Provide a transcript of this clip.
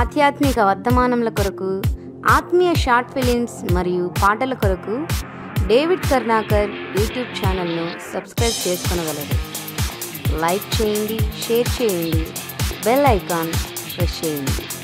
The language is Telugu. ఆధ్యాత్మిక వర్తమానముల కొరకు ఆత్మీయ షార్ట్ ఫిలిమ్స్ మరియు పాటల కొరకు డేవిడ్ కర్ణాకర్ యూట్యూబ్ ఛానల్ను సబ్స్క్రైబ్ చేసుకొనగలరు. లైక్ చేయండి, షేర్ చేయండి, బెల్ ఐకాన్ ప్రెస్ చేయండి.